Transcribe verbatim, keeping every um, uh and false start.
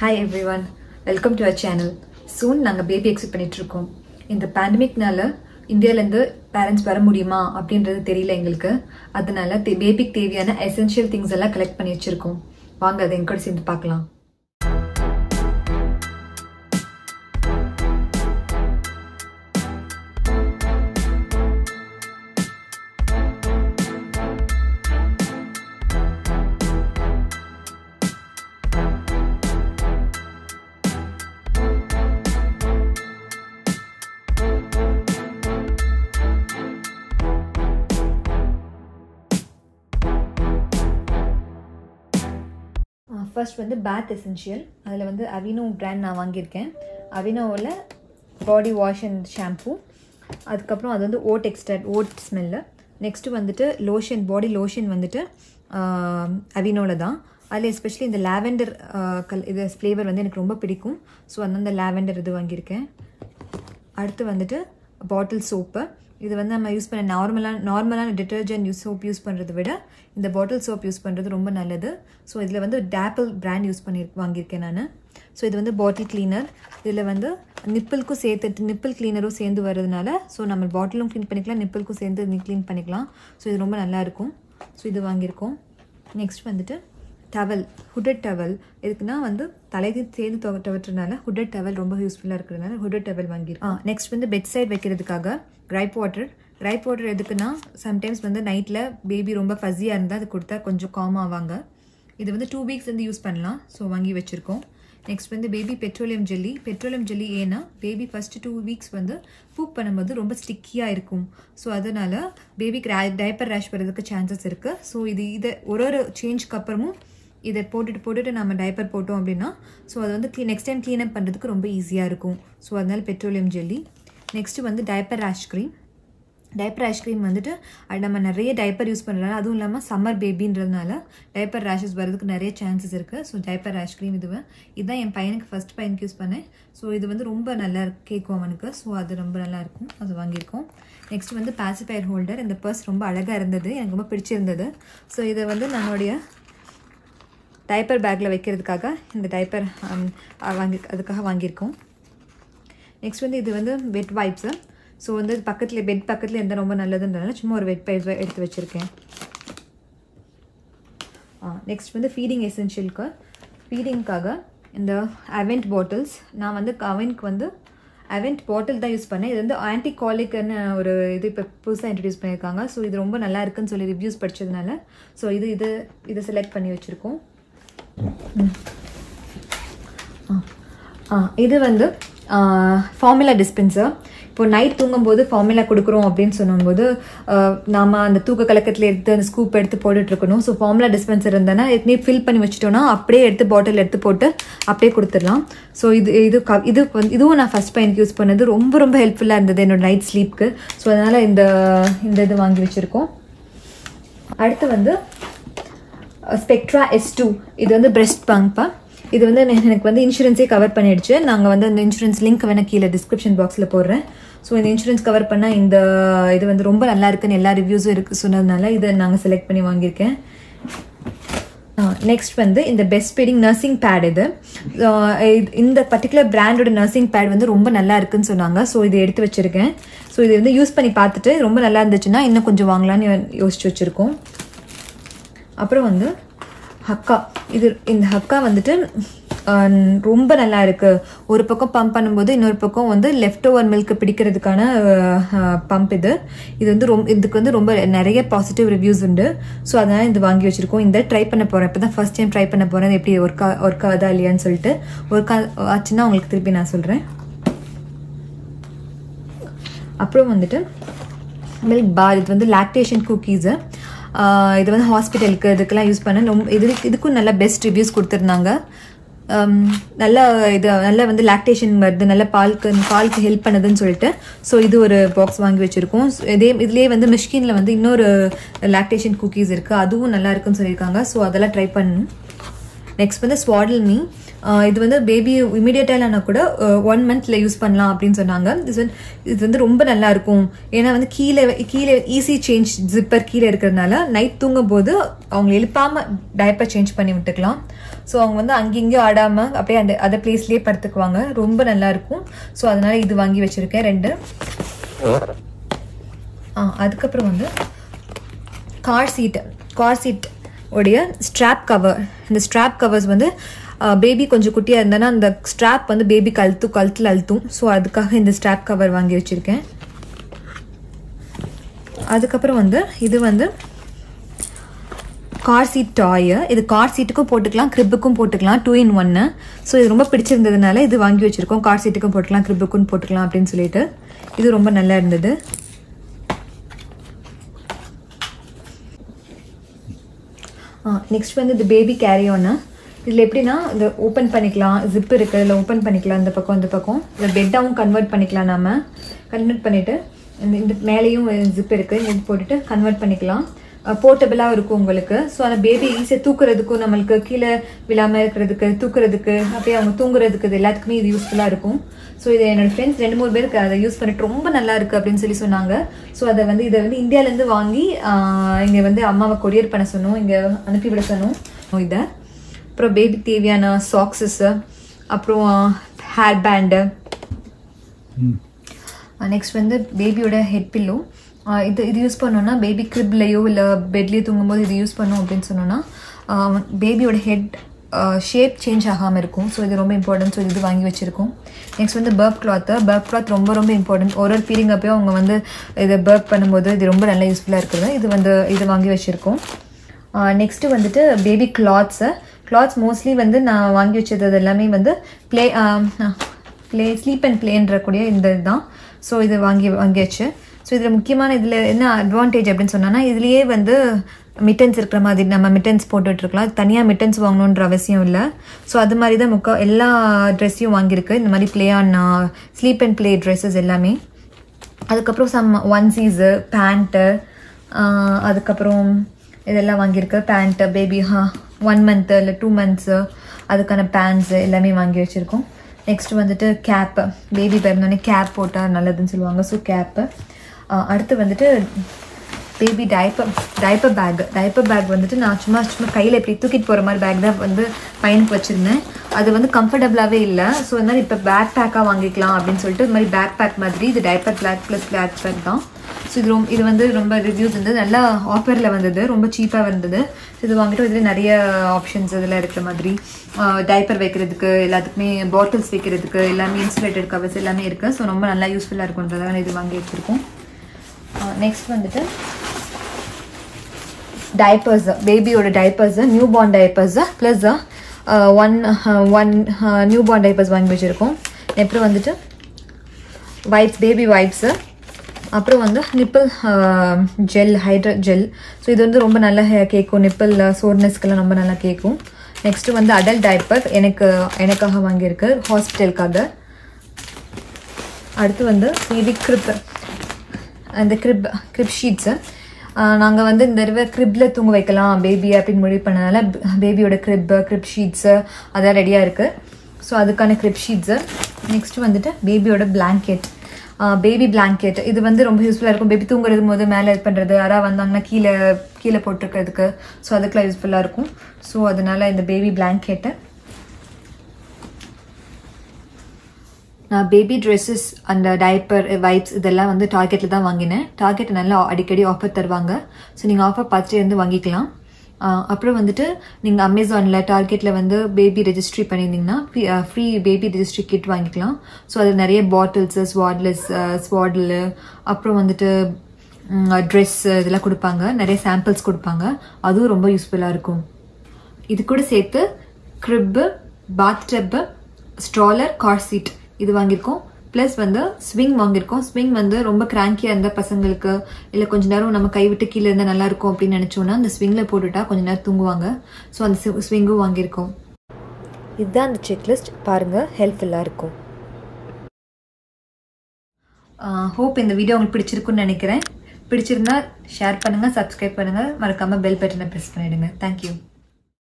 Hi everyone, welcome to our channel. Soon நாங்க baby expect பண்ணிட்டு இருக்கோம். இந்த pandemicனால இந்தியால இருந்து parents வர முடியுமா அப்படின்றது தெரியல எங்களுக்கு. அதனால பேபிக்கு தேவையான essential things எல்லாம் கலெக்ட் பண்ணி வச்சிருக்கோம். வாங்க அதை எங்க சேர்ந்து பார்க்கலாம். फर्स्ट वो बात एसेंशियल अल्ल अवीनो ब्रांड ना वांगिरुक्केन अवीनोवल बॉडी वाश अंड शैम्पू अदुक्कप्परम अदु वंदु oat extract oat smell next वंदुट्टु लोशन बॉडी लोशन वंदुट्टु अवीनोवल दान अदु एस्पेशली इंद लैवेंडर इद फ्लेवर वंदु एनक्कु रोम्ब पिडिक्कुम सो अदनाल इंद लैवेंडर इदु वांगिरुक्केन अदुत्तु वंदुट्टु बॉटल सोप இது வந்து நம்ம யூஸ் பண்ண நார்மலான நார்மலான டிடர்ஜென்ட் யூஸ் சோப் யூஸ் பண்றதை விட இந்த பாட்டில் சோப் யூஸ் பண்றது ரொம்ப நல்லது. சோ இதுல வந்து Dapple பிராண்ட் யூஸ் பண்ணி வாங்கிருக்கேன் நான். சோ இது வந்து பாட்டில் கிளீனர். இதுல வந்து நிப்பில்க்கு சேர்த்து நிப்பில் கிளீனரும் சேர்ந்து வரதுனால சோ நம்ம பாட்டிலும் கிளீன் பண்ணிக்கலாம், நிப்பில்க்கு சேர்ந்து நீ கிளீன் பண்ணிக்கலாம். சோ இது ரொம்ப நல்லா இருக்கும். சோ இது வாங்கிருக்கோம். நெக்ஸ்ட் வந்துட்டு டவல், ஹுட்டட் டவல். இதுக்குனா வந்து தலைக்கு சேர்ந்து துவட்டுறதுனால ஹுட்டட் டவல் ரொம்ப யூஸ்ஃபுல்லா இருக்குறதுனால ஹுட்டட் டவல் வாங்கிருக்கோம். நெக்ஸ்ட் வந்து பெட் சைடு வைக்கிறதுக்காக ग्राइप वाटर ग्राइप वाटर एदुक्कुना समटाइम्स वंदु नाइटला बेबी रोम्ब फज़िया इरुंदा अदु कुडुत्ता कोंजम काम आवांग इदु वंदु टू वीक्स इंद यूज़ पण्णलाम सो वांगी वेच्चिरुक्कोम. नेक्स्ट वंदु baby petroleum jelly petroleum jelly एना बेबी फर्स्ट टू वीक्स वंदु पूप पण्णुम्बोधु रोम्ब स्टिकिया इरुक्कुम सो अदनाल बेबी डायपर रैश वरदुक्कु चांसेस इरुक्कु सो इदु इदु ओरु ओरु चेंज்க்கு அப்புறமும் இத போட்டுட்டு போட்டுட்டு நம்ம டைப்பர் போட்டோம் அப்படினா சோ அது வந்து நெக்ஸ்ட் டைம் க்ளீன் அப் பண்றதுக்கு ரொம்ப ஈஸியா இருக்கும். சோ அதனால பெட்ரோலியம் ஜெல்லி. நெக்ஸ்ட் வந்து diaper rash cream diaper rash cream வந்துட்டு நம்ம நிறைய டைப்பர் யூஸ் பண்றனால அதுவும் இல்லாம சம்மர் பேபின்றதுனால டைப்பர் ராஷஸ் வரதுக்கு நிறைய சான்சஸ் இருக்கு. சோ டைப்பர் ராஷ் கிரீம் இதுவே இதான் என் பையனுக்கு ஃபர்ஸ்ட் பையனுக்கு யூஸ் பண்ணேன். சோ இது வந்து ரொம்ப நல்லா கேக்கும் அவனுக்கு. சோ அது ரொம்ப நல்லா இருக்கும். அது வாங்கிருக்கோம். நெக்ஸ்ட் வந்து பாசிஃபயர் ஹோல்டர். இந்த பர்ஸ் ரொம்ப அழகா இருந்தது, எனக்கு ரொம்ப பிடிச்சிருந்தது. சோ இது வந்து நம்மளுடைய டைப்பர் பேக்ல வைக்கிறதுக்காக இந்த டைப்பர் வாங்கி அதுக்காக வாங்கிருக்கோம். நெக்ஸ்ட் வந்து இது வந்து வெட் வைப்ஸ். ஸோ வந்து பக்கத்துல பெட் பக்கத்துல எந்த ரொம்ப நல்லதுன்றதுனால சும்மா ஒரு வெட் வைப்ஸ் எடுத்து வச்சிருக்கேன். நெக்ஸ்ட் வந்து ஃபீடிங் எசென்ஷியலுக்கு ஃபீடிங்காக இந்த அவென்ட் பாட்டில்ஸ் நான் வந்து அவென்ட் வந்து அவென்ட் பாட்டில் தான் யூஸ் பண்ணேன். இது வந்து ஆன்டி காலிக்னு ஒரு இது இப்போ புதுசாக இன்ட்ரடியூஸ் பண்ணியிருக்காங்க. ஸோ இது ரொம்ப நல்லா இருக்குன்னு சொல்லி ரிவ்யூஸ் படித்ததுனால ஸோ இது இது இதை செலக்ட் பண்ணி வச்சுருக்கோம். இது வந்து ஃபார்முலா டிஸ்பென்சர். இப்போ நைட் தூங்கும்போது ஃபார்முலா கொடுக்குறோம் அப்படின்னு சொல்லும்போது நாம அந்த தூக்க கலக்கத்தில் எடுத்து அந்த ஸ்கூப் எடுத்து போட்டுட்டு இருக்கணும். ஸோ ஃபார்முலா டிஸ்பென்சர் இருந்தானா எத்தனையும் ஃபில் பண்ணி வச்சுட்டோம்னா அப்படியே எடுத்து பாட்டில் எடுத்து போட்டு அப்படியே கொடுத்துடலாம். ஸோ இது இது இது இதுவும் நான் ஃபர்ஸ்ட் பையனுக்கு யூஸ் பண்ணது ரொம்ப ரொம்ப ஹெல்ப்ஃபுல்லாக இருந்தது என்னோட நைட் ஸ்லீப்க்கு. ஸோ அதனால இந்த இந்த இது வாங்கி வச்சுருக்கோம். அடுத்து வந்து ஸ்பெக்ட்ரா எஸ் டூ. இது வந்து பிரெஸ்ட் பம்ப். இது வந்து எனக்கு வந்து இன்சூரன்ஸே கவர் பண்ணிடுச்சு. நாங்கள் வந்து அந்த இன்சூரன்ஸ் லிங்க் வேணா கீழே டிஸ்கிரிப்ஷன் பாக்ஸில் போடுறேன். ஸோ இந்த இன்சூரன்ஸ் கவர் பண்ணால் இந்த இது வந்து ரொம்ப நல்லா இருக்குன்னு எல்லா ரிவ்யூஸும் இருக்குது சொன்னதுனால இதை நாங்கள் செலக்ட் பண்ணி வாங்கியிருக்கேன். நெக்ஸ்ட் வந்து இந்த பெஸ்ட் ஃபீடிங் நர்சிங் பேட். இது இந்த பர்டிகுலர் பிராண்டோட நர்சிங் பேட் வந்து ரொம்ப நல்லா இருக்குன்னு சொன்னாங்க. ஸோ இதை எடுத்து வச்சுருக்கேன். ஸோ இது வந்து யூஸ் பண்ணி பார்த்துட்டு ரொம்ப நல்லா இருந்துச்சுன்னா இன்னும் கொஞ்சம் வாங்கலான்னு யோசிச்சு வச்சுருக்கோம். அப்புறம் வந்து ஹக்கா. இது இந்த ஹக்கா வந்துட்டு ரொம்ப நல்லா இருக்கு. ஒரு பக்கம் பம்ப் பண்ணும்போது இன்னொரு பக்கம் வந்து லெஃப்ட் ஓவர் மில்க் பிடிக்கிறதுக்கான பம்ப். இது இது வந்து ரொம்ப இதுக்கு வந்து ரொம்ப நிறைய பாசிட்டிவ் ரிவ்யூஸ் உண்டு. ஸோ அதனால இது வாங்கி வச்சிருக்கோம். இந்த ட்ரை பண்ண போறேன். இப்பதான் ஃபர்ஸ்ட் டைம் ட்ரை பண்ண போறேன். எப்படி ஒர்க் ஒர்க் ஆகுதா இல்லையான்னு சொல்லிட்டு ஒர்க் ஆச்சுன்னா உங்களுக்கு திருப்பி நான் சொல்றேன். அப்புறம் வந்துட்டு மில்க் பார். இது வந்து லாக்டேஷன் குக்கீஸ். இது வந்து ஹாஸ்பிட்டலுக்கு இதுக்கெல்லாம் யூஸ் பண்ண ரொம்ப இது இதுக்கும் நல்லா பெஸ்ட் ரிவ்யூஸ் கொடுத்துருந்தாங்க. நல்லா இது நல்லா வந்து லாக்டேஷன் வருது, நல்லா பால்க்கு பால்க்கு ஹெல்ப் பண்ணுதுன்னு சொல்லிட்டு ஸோ இது ஒரு பாக்ஸ் வாங்கி வச்சுருக்கோம். இதே இதுலேயே வந்து மிஷ்கினில் வந்து இன்னொரு லாக்டேஷன் குக்கீஸ் இருக்குது. அதுவும் நல்லா இருக்குன்னு சொல்லியிருக்காங்க. ஸோ அதெல்லாம் ட்ரை பண்ணணும். next வந்து swaddle knee இது வந்து baby immediate ஆனா கூட one month ல யூஸ் பண்ணலாம் அப்படினு சொன்னாங்க இது வந்து ரொம்ப நல்லா இருக்கும் ஏனா வந்து கீழ கீழ easy change zipper கீழ இருக்குறனால நைட் தூங்கும்போது அவங்க எழுப்பாம டைப்பர் change பண்ணி விட்டுக்கலாம் சோ அவங்க வந்து அங்கங்க ஆடாம அப்படியே அந்த அதர் பிளேஸ்லயே படுத்துக்குவாங்க ரொம்ப நல்லா இருக்கும் சோ அதனால இது வாங்கி வச்சிருக்கேன் ரெண்டு ஆ அதுக்கு அப்புறம் வந்து car seat car seat உடைய strap cover இந்த strap covers வந்து பேபி கொஞ்சம் குட்டியா இருந்தனா அந்த strap வந்து பேபி கழுத்து கழுத்துல அழுத்தும் சோ அதுக்காக இந்த strap cover வாங்கி வச்சிருக்கேன் அதுக்கு அப்புறம் வந்து இது வந்து car seat toy இது car seatக்கு போட்டுக்கலாம் cribுக்கும் போட்டுக்கலாம் two in one சோ இது ரொம்ப பிடிச்சிருந்ததனால இது வாங்கி வச்சிருக்கோம் car seatக்கு போட்டுக்கலாம் cribுக்கும் போட்டுக்கலாம் அப்படினு சொல்லிட்டு இது ரொம்ப நல்லா இருந்தது नेक्स्ट வந்து द பேபி கேரி ஆன் இதுல எப்படினா இது ஓபன் பண்ணிக்கலாம் ஜிப் இருக்கு இல்ல ஓபன் பண்ணிக்கலாம் இந்த பக்கம் இந்த பக்கம் இந்த பெட்டாவும் கன்வர்ட் பண்ணிக்கலாம் நாம கன்வர்ட் பண்ணிட்டு இந்த மேலயும் ஜிப் இருக்கு இது போட்டுட்டு கன்வர்ட் பண்ணிக்கலாம் போர்ட்டபிளா இருக்கும் உங்களுக்கு சோ அந்த பேபி ஈஸியா தூக்குறதுக்கு நமக்கு கீழ விழாம இருக்குிறதுக்கு தூக்குறதுக்கு அப்படியே அவங்க தூங்குறதுக்கு இது எல்லாத்துக்குமே இது யூஸ்புல்லா இருக்கும் சோ இது என்னோட फ्रेंड्स ரெண்டு மூணு பேருக்கு அத யூஸ் பண்ணிட்டு ரொம்ப நல்லா இருக்கு அப்படினு சொல்லி சொன்னாங்க சோ அத வந்து இத வந்து இந்தியால இருந்து வாங்கி இங்க வந்து அம்மாவை கொரியர் பண்ண சொன்னோம் இங்க அனுப்பி விட சொன்னோம் இத அப்புறம் பேபி தேவியான சாக்ஸஸ் அப்புறம் ஹேர் பேண்ட் நெக்ஸ்ட் வந்து பேபியோட ஹெட் பில்லோ இது இது யூஸ் பண்ணோம்னா பேபி கிரிப்லயோ இல்ல பெட்லயே தூங்கும்போது இது யூஸ் பண்ணோம் அப்படினு சொன்னோம்னா பேபியோட ஹெட் ஷேப் சேஞ்ச் ஆகாம இருக்கும் சோ இது ரொம்ப இம்பார்ட்டன்ட் சோ இது வாங்கி வச்சிருக்கோம் நெக்ஸ்ட் வந்து பர்ப் கிளாத் பர்ப் கிளாத் ரொம்ப ரொம்ப இம்பார்ட்டன்ட் ஓரல் ஃபீலிங் அப்போ அவங்க வந்து இது பர்ப் பண்ணும்போது இது ரொம்ப நல்ல யூஸ்ஃபுல்லா இருக்குது இது வந்து இது வாங்கி வச்சிருக்கோம் நெக்ஸ்ட் வந்துட்டு பேபி கிளாத்ஸ் கிளாத்ஸ் मोस्टली வந்து நான் வாங்கி வச்சது எல்லாமே வந்து ப்ளே ப்ளே ஸ்லீப் அண்ட் ப்ளேன்ற கூடிய இந்த தான் சோ இது வாங்கி வாங்கியாச்சு சோ இதுல முக்கியமான இதுல என்ன அட்வான்டேஜ் அப்படினு சொன்னானா இதுலயே வந்து மிட்டன்ஸ் இருக்குற மாதிரி நம்ம மிட்டன்ஸ் போட்டுட்டு இருக்கலாம் தனியா மிட்டன்ஸ் வாங்கணும்ன்ற அவசியம் இல்ல சோ அது மாதிரி தான் முக்க எல்லா Dressயும் வாங்கி இருக்கு இந்த மாதிரி play on sleep and play Dresses எல்லாமே அதுக்கு அப்புறம் some onesies pant அதுக்கு அப்புறம் இதெல்லாம் வாங்கி இருக்கு pant baby one month இல்ல two months அதுக்கான pants எல்லாமே வாங்கி வச்சிருக்கோம் நெக்ஸ்ட் வந்துட்டு கேப் பேபி பிறந்தனே கேப் போட்டா நல்லதுன்னு சொல்லுவாங்க சோ கேப் அடுத்து வந்துட்டு baby diaper diaper bag diaper bag வந்துட்டு நான் சும்மா சும்மா கையில் எப்படி தூக்கிட்டு போகிற மாதிரி பேக் தான் வந்து பையனுக்கு வச்சுருந்தேன் அது வந்து கம்ஃபர்டபுளாகவே இல்லை ஸோ அதனால் இப்போ பேக் பேக்காக வாங்கிக்கலாம் அப்படின்னு சொல்லிட்டு இது மாதிரி பேக் பேக் மாதிரி இது diaper bag plus bag bag தான் ஸோ இது ரொம்ப இது வந்து ரொம்ப ரிவ்யூஸ் வந்து நல்லா ஆஃபரில் வந்தது ரொம்ப சீப்பாக வந்தது இது வாங்கிட்டு இதில் நிறைய ஆப்ஷன்ஸ் இதெல்லாம் இருக்கிற மாதிரி டைப்பர் வைக்கிறதுக்கு எல்லாத்துக்குமே பாட்டில்ஸ் வைக்கிறதுக்கு எல்லாமே இன்சுலேட்டட் கவர்ஸ் எல்லாமே இருக்குது ஸோ ரொம்ப நல்லா யூஸ்ஃபுல்லாக இருக்குன்றதால இது வாங்கி வச்சுருக்கோம் நெக்ஸ்ட் வந்துட்டு டைப்பர்ஸ் பேபியோட diapers newborn diapers plus one one newborn diapers வாங்கி வச்சுருக்கோம் அப்புறம் வந்துட்டு வைப்ஸ் பேபி வைப்ஸு அப்புறம் வந்து nipple gel hydra gel so இது வந்து ரொம்ப நல்லா கேட்கும் நிப்பிள் சோர்னஸ்க்கெல்லாம் ரொம்ப நல்லா கேட்கும் நெக்ஸ்ட்டு வந்து அடல்ட் டைப்பர் எனக்கு எனக்காக வாங்கியிருக்கு ஹாஸ்பிட்டலுக்காக அடுத்து வந்து பேபி கிரிப் அந்த கிரிப் கிரிப் ஷீட்ஸு நாங்கள் வந்து இந்த தடவை கிரிப்பில் தூங்க வைக்கலாம் பேபி அப்படின்னு முடிவு பண்ணதால பேபியோட கிரிப்பு கிரிப் ஷீட்ஸு அதான் ரெடியாக இருக்குது ஸோ அதுக்கான கிரிப் ஷீட்ஸு நெக்ஸ்ட்டு வந்துட்டு பேபியோட பிளாங்கெட் பேபி பிளாங்கெட் இது வந்து ரொம்ப யூஸ்ஃபுல்லாக இருக்கும் பேபி தூங்குறது போது மேலே இது பண்ணுறது யாராவது வந்தாங்கன்னா கீழே கீழே போட்டிருக்கிறதுக்கு ஸோ அதுக்கெலாம் யூஸ்ஃபுல்லாக இருக்கும் ஸோ அதனால் இந்த பேபி பிளாங்கெட்டு நான் பேபி ட்ரெஸ்ஸஸ் அந்த டைப்பர் வைப்ஸ் இதெல்லாம் வந்து டார்கெட்டில் தான் வாங்கினேன் டார்கெட் நல்லா அடிக்கடி ஆஃபர் தருவாங்க ஸோ நீங்கள் ஆஃபர் பார்த்துட்டே வந்து வாங்கிக்கலாம் அப்புறம் வந்துட்டு நீங்கள் அமேசானில் டார்கெட்டில் வந்து பேபி ரெஜிஸ்ட்ரி பண்ணியிருந்தீங்கன்னா ஃப்ரீ பேபி ரெஜிஸ்ட்ரி கிட் வாங்கிக்கலாம் ஸோ அது நிறைய பாட்டில்ஸு ஸ்வாட்லஸ் ஸ்வாடில் அப்புறம் வந்துட்டு ட்ரெஸ் இதெல்லாம் கொடுப்பாங்க நிறைய சாம்பிள்ஸ் கொடுப்பாங்க அதுவும் ரொம்ப யூஸ்ஃபுல்லாக இருக்கும் இது கூட சேர்த்து க்ரிப்பு பாத் டப்பு ஸ்ட்ராலர் கார் சீட் இது வாங்கியிருக்கோம் ப்ளஸ் வந்து ஸ்விங் வாங்கியிருக்கோம் ஸ்விங் வந்து ரொம்ப கிராங்கியாக இருந்த பசங்களுக்கு இல்லை கொஞ்ச நேரம் நம்ம கைவிட்டு கீழே இருந்தால் நல்லா இருக்கும் அப்படின்னு நினச்சோன்னா அந்த ஸ்விங்கில் போட்டுட்டா கொஞ்ச நேரம் தூங்குவாங்க ஸோ அந்த ஸ்விங்கும் வாங்கியிருக்கோம் இதுதான் அந்த செக்லிஸ்ட் பாருங்கள் ஹெல்ப்ஃபுல்லாக இருக்கும் ஹோப் இந்த வீடியோ உங்களுக்கு பிடிச்சிருக்குன்னு நினைக்கிறேன் பிடிச்சிருந்தா ஷேர் பண்ணுங்கள் சப்ஸ்கிரைப் பண்ணுங்கள் மறக்காமல் பெல் பட்டனை ப்ரெஸ் பண்ணிவிடுங்க தேங்க்யூ